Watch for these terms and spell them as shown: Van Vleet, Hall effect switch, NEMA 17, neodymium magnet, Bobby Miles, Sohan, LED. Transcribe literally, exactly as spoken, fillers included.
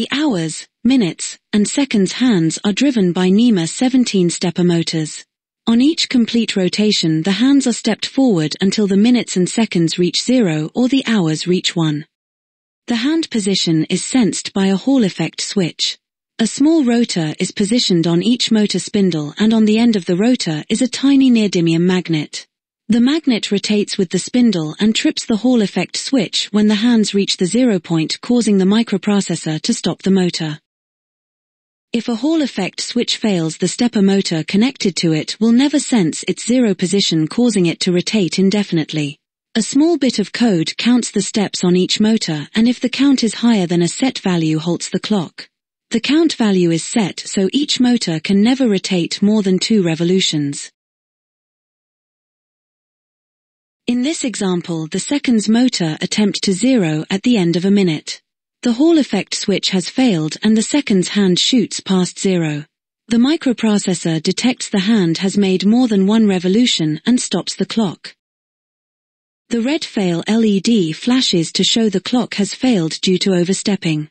The hours, minutes, and seconds hands are driven by NEMA seventeen stepper motors. On each complete rotation, the hands are stepped forward until the minutes and seconds reach zero or the hours reach one. The hand position is sensed by a Hall effect switch. A small rotor is positioned on each motor spindle, and on the end of the rotor is a tiny neodymium magnet. The magnet rotates with the spindle and trips the Hall effect switch when the hands reach the zero point, causing the microprocessor to stop the motor. If a Hall effect switch fails, the stepper motor connected to it will never sense its zero position, causing it to rotate indefinitely. A small bit of code counts the steps on each motor, and if the count is higher than a set value, halts the clock. The count value is set so each motor can never rotate more than two revolutions. In this example, the seconds motor attempt to zero at the end of a minute. The Hall effect switch has failed and the seconds hand shoots past zero. The microprocessor detects the hand has made more than one revolution and stops the clock. The red fail L E D flashes to show the clock has failed due to overstepping.